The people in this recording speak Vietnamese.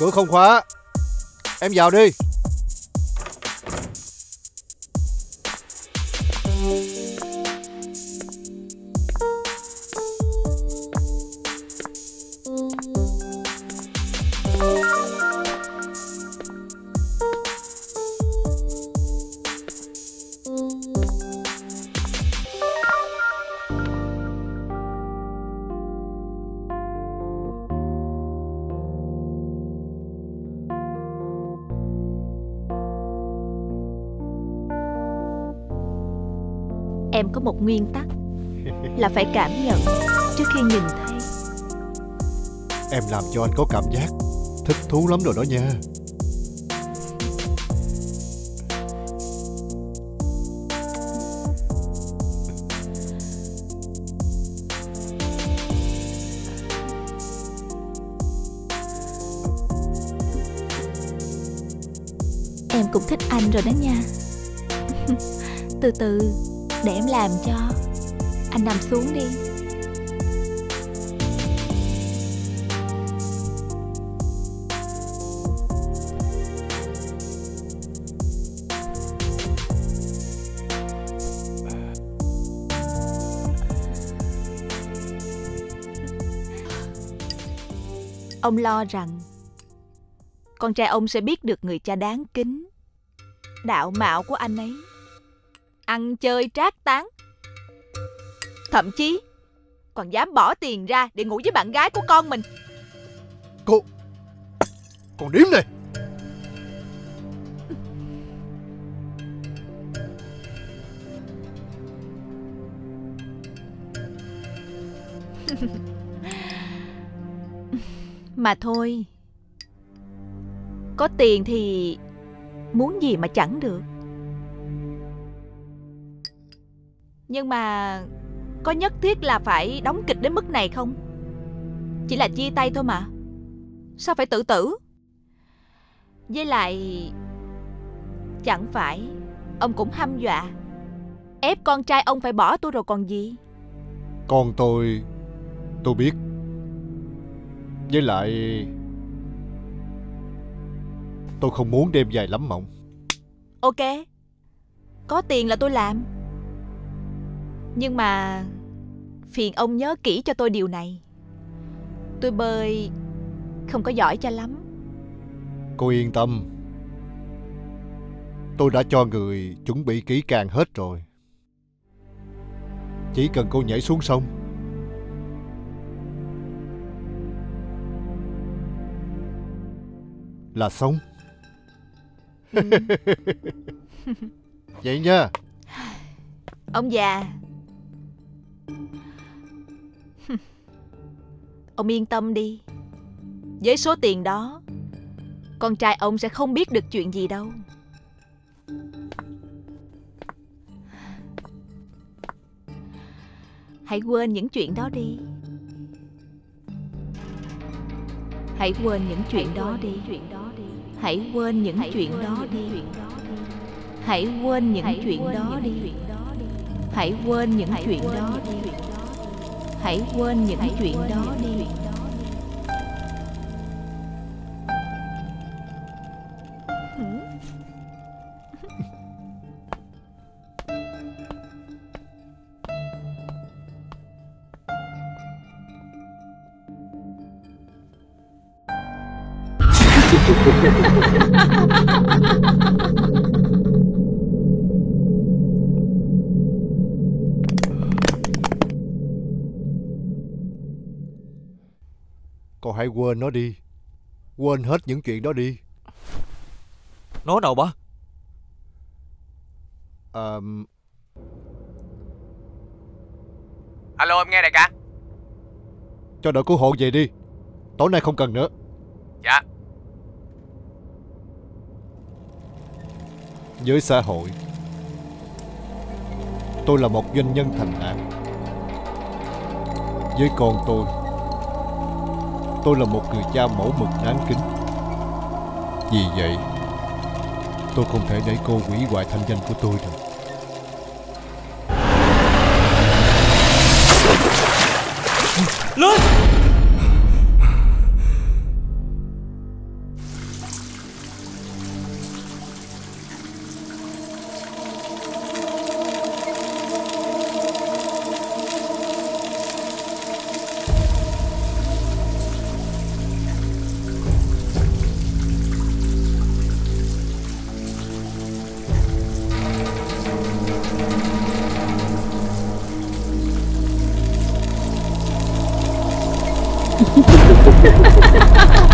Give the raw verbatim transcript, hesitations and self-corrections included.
Cửa không khóa, em vào đi. Em có một nguyên tắc là phải cảm nhận trước khi nhìn thấy. Em làm cho anh có cảm giác thích thú lắm rồi đó nha. Em cũng thích anh rồi đó nha. Từ từ để em làm cho. Anh nằm xuống đi. Ông lo rằng con trai ông sẽ biết được người cha đáng kính, đạo mạo của anh ấy, ăn chơi trác táng, thậm chí còn dám bỏ tiền ra để ngủ với bạn gái của con mình. Cô Con điếm này. Mà thôi, có tiền thì muốn gì mà chẳng được. Nhưng mà có nhất thiết là phải đóng kịch đến mức này không? Chỉ là chia tay thôi mà. Sao phải tự tử? Với lại, chẳng phải ông cũng hăm dọa ép con trai ông phải bỏ tôi rồi còn gì? Con tôi, tôi biết. Với lại, tôi không muốn đêm dài lắm mộng. Ok, có tiền là tôi làm. Nhưng mà phiền ông nhớ kỹ cho tôi điều này. Tôi bơi không có giỏi cho lắm. Cô yên tâm, tôi đã cho người chuẩn bị kỹ càng hết rồi. Chỉ cần cô nhảy xuống sông là xong. Ừ. Vậy nha. Ông già, ông yên tâm đi. Với số tiền đó, con trai ông sẽ không biết được chuyện gì đâu. Hãy quên những chuyện đó đi. Hãy quên những chuyện đó đi. Hãy quên những chuyện đó đi. Hãy quên những chuyện đó đi. Hãy quên những chuyện đó đi. Hãy quên những Hãy chuyện quên đó đi. Cậu hãy quên nó đi. Quên hết những chuyện đó đi. Nó đâu ba? À... Alo, em nghe đại ca. Cho đội cứu hộ về đi. Tối nay không cần nữa. Dạ. với xã hội. Tôi là một doanh nhân thành đạt. Với con tôi, tôi là một người cha mẫu mực đáng kính. Vì vậy, tôi không thể để cô hủy hoại thanh danh của tôi được. Lên! Ha ha ha ha ha!